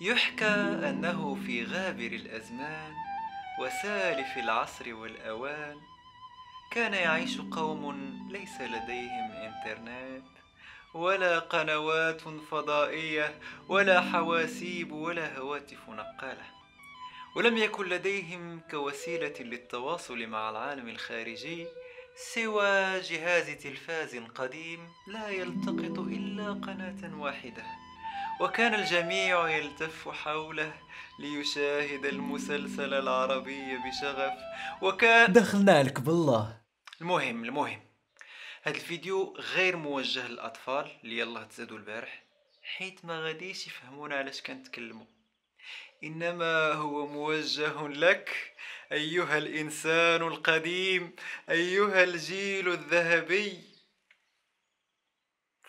يحكى أنه في غابر الأزمان وسالف العصر والأوان كان يعيش قوم ليس لديهم إنترنت ولا قنوات فضائية ولا حواسيب ولا هواتف نقالة، ولم يكن لديهم كوسيلة للتواصل مع العالم الخارجي سوى جهاز تلفاز قديم لا يلتقط إلا قناة واحدة، وكان الجميع يلتف حوله ليشاهد المسلسل العربي بشغف. وكان دخلنا لك بالله. المهم هذا الفيديو غير موجه للأطفال اللي يلا تزادوا البارح، حيت ما غاديش يفهمونا علاش كنتكلموا، إنما هو موجه لك أيها الإنسان القديم، أيها الجيل الذهبي.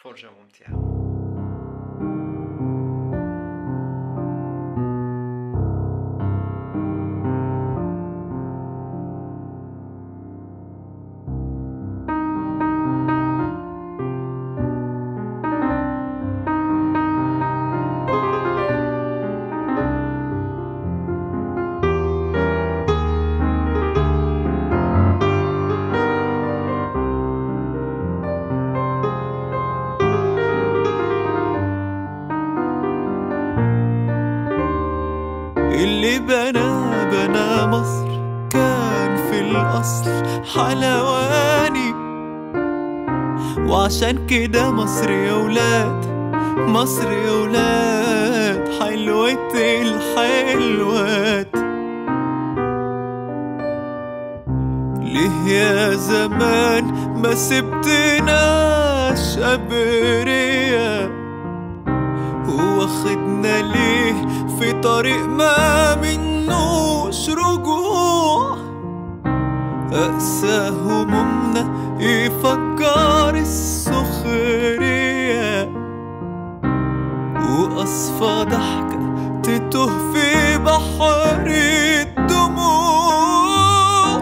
فرجة ممتعة. اللي بنا مصر كان في الأصل حلواني، وعشان كده مصر يا ولاد، مصر يا ولاد حلوة الحلوات. ليه يا زمان ما سبتناش أبرياء، واخدنا ليه في طريق ما منوش رجوع؟ أقسى همومنا يفكر السخرية، وأصفى ضحكة تتوه في بحر الدموع.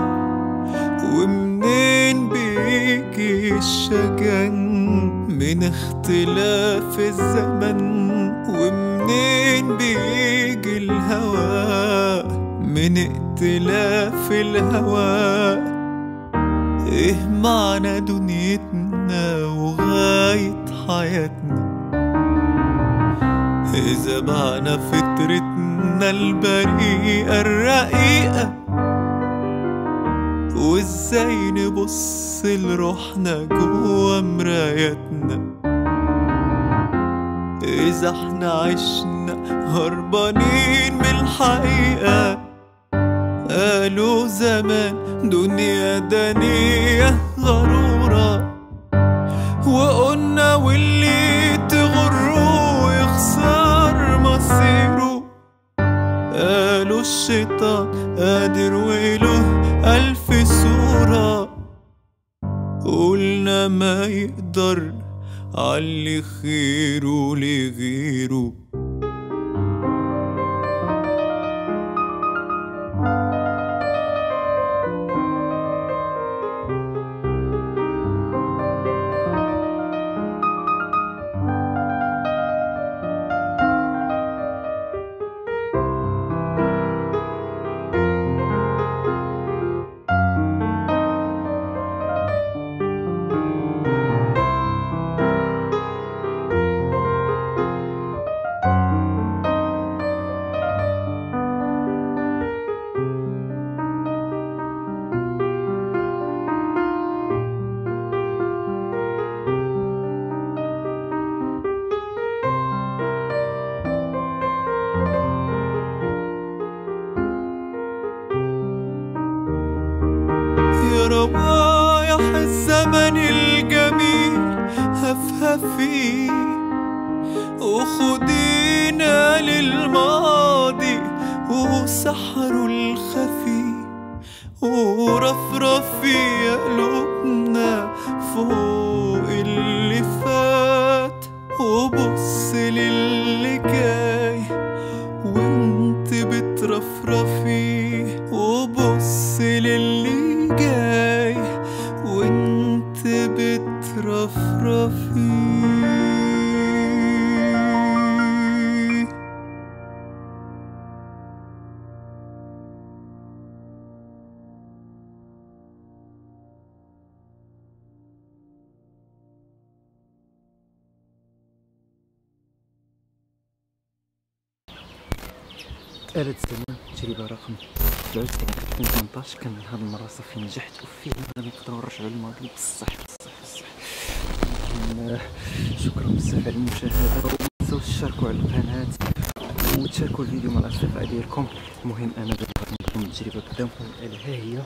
ومنين بيجي الشجن؟ من اختلاف الزمن. ومنين بيجي الهوى؟ من اختلاف الهوى. ايه معنى دنيتنا وغاية حياتنا اذا معنى فطرتنا البريئة الرقيقة؟ وازاي نبص لروحنا جوا مرايتنا إذا احنا عشنا هربانين من الحقيقة؟ قالوا زمان دنيا دنيا غرورة، وقلنا واللي تغره يخسر مصيره. قالوا الشيطان قادر وله ألف صورة، قلنا ما يقدر علي خيره لغيره. رايح الزمن الجميل هفهفي، وخدينا للماضي وسحره الخفي، ورفرفي قلوبنا فوق اللي فات، وبص للي جاي وانت بترفرفي، وبص للي جاي بترفرفي. آلة الزمان تجربة رقم 9 كان هاد المرة صافي نجحت وفيه ما نقدروا نرجعوا للماضي بصح. شكرا بزاف على المشاهدة، وما تنساوش تشاركوا على القناة وتشاركوا الفيديو مع الأصدقاء ديالكم. المهم أنا دابا نقدم التجربة قدامكم، الآلة ها هي،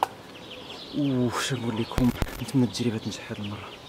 وش نقول لكم، نتمنى التجربة تنجح هاد المرة.